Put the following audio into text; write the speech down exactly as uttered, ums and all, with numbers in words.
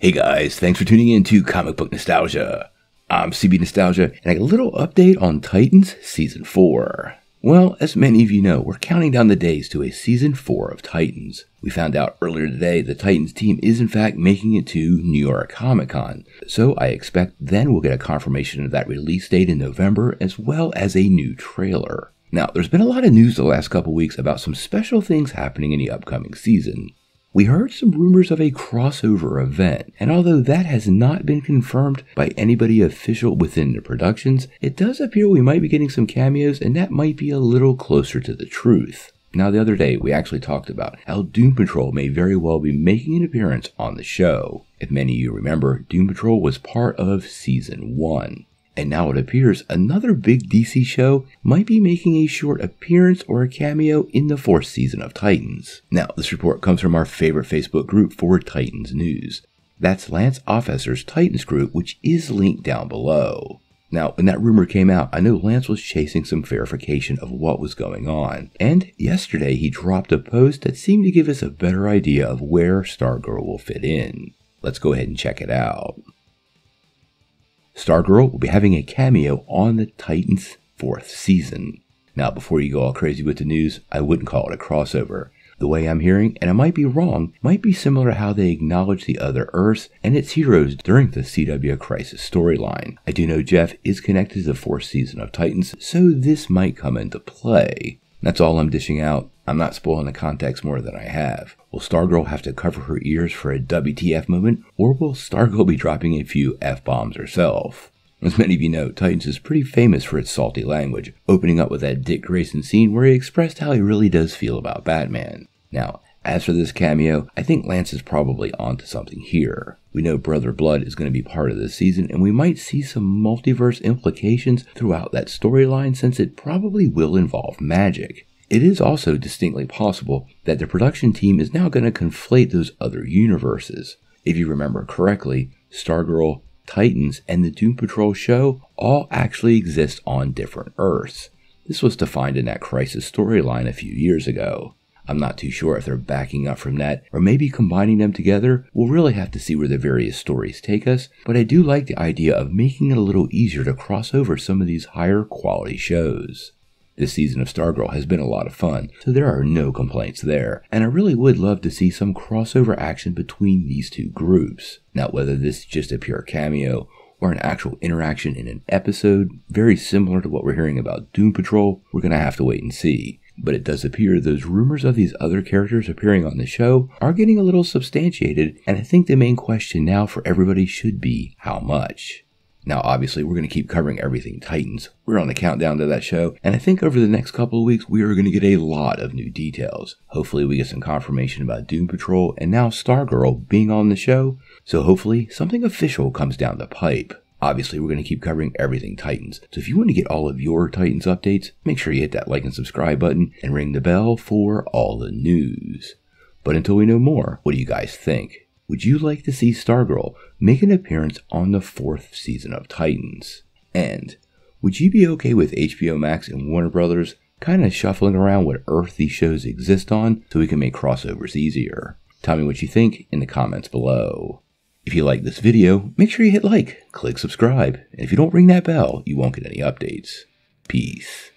Hey guys, thanks for tuning in to Comic Book Nostalgia. I'm C B Nostalgia, and a little update on Titans Season four. Well, as many of you know, we're counting down the days to a Season four of Titans. We found out earlier today the Titans team is in fact making it to New York Comic-Con, so I expect then we'll get a confirmation of that release date in November as well as a new trailer. Now, there's been a lot of news the last couple weeks about some special things happening in the upcoming season. We heard some rumors of a crossover event, and although that has not been confirmed by anybody official within the productions, it does appear we might be getting some cameos, and that might be a little closer to the truth. Now, the other day, we actually talked about how Doom Patrol may very well be making an appearance on the show. If many of you remember, Doom Patrol was part of Season one. And now it appears another big D C show might be making a short appearance or a cameo in the fourth season of Titans. Now, this report comes from our favorite Facebook group for Titans news. That's Lance Officer's Titans group, which is linked down below. Now, when that rumor came out, I know Lance was chasing some verification of what was going on. And yesterday, he dropped a post that seemed to give us a better idea of where Stargirl will fit in. Let's go ahead and check it out. Stargirl will be having a cameo on the Titans' fourth season. Now, before you go all crazy with the news, I wouldn't call it a crossover. The way I'm hearing, and I might be wrong, might be similar to how they acknowledge the other Earths and its heroes during the C W Crisis storyline. I do know Jeff is connected to the fourth season of Titans, so this might come into play. That's all I'm dishing out. I'm not spoiling the context more than I have. Will Stargirl have to cover her ears for a W T F moment, or will Stargirl be dropping a few F-bombs herself? As many of you know, Titans is pretty famous for its salty language, opening up with that Dick Grayson scene where he expressed how he really does feel about Batman. Now, as for this cameo, I think Lance is probably onto something here. We know Brother Blood is going to be part of this season, and we might see some multiverse implications throughout that storyline since it probably will involve magic. It is also distinctly possible that the production team is now going to conflate those other universes. If you remember correctly, Stargirl, Titans, and the Doom Patrol show all actually exist on different Earths. This was defined in that Crisis storyline a few years ago. I'm not too sure if they're backing up from that or maybe combining them together. We'll really have to see where the various stories take us, but I do like the idea of making it a little easier to cross over some of these higher quality shows. This season of Stargirl has been a lot of fun, so there are no complaints there, and I really would love to see some crossover action between these two groups. Now, whether this is just a pure cameo or an actual interaction in an episode, very similar to what we're hearing about Doom Patrol, we're going to have to wait and see. But it does appear those rumors of these other characters appearing on the show are getting a little substantiated, and I think the main question now for everybody should be, how much? Now, obviously, we're going to keep covering everything Titans. We're on the countdown to that show, and I think over the next couple of weeks, we are going to get a lot of new details. Hopefully, we get some confirmation about Doom Patrol and now Stargirl being on the show, so hopefully something official comes down the pipe. Obviously, we're going to keep covering everything Titans, so if you want to get all of your Titans updates, make sure you hit that like and subscribe button and ring the bell for all the news. But until we know more, what do you guys think? Would you like to see Stargirl make an appearance on the fourth season of Titans? And would you be okay with H B O Max and Warner Brothers kind of shuffling around what Earth these shows exist on so we can make crossovers easier? Tell me what you think in the comments below. If you like this video, make sure you hit like, click subscribe, and if you don't ring that bell, you won't get any updates. Peace.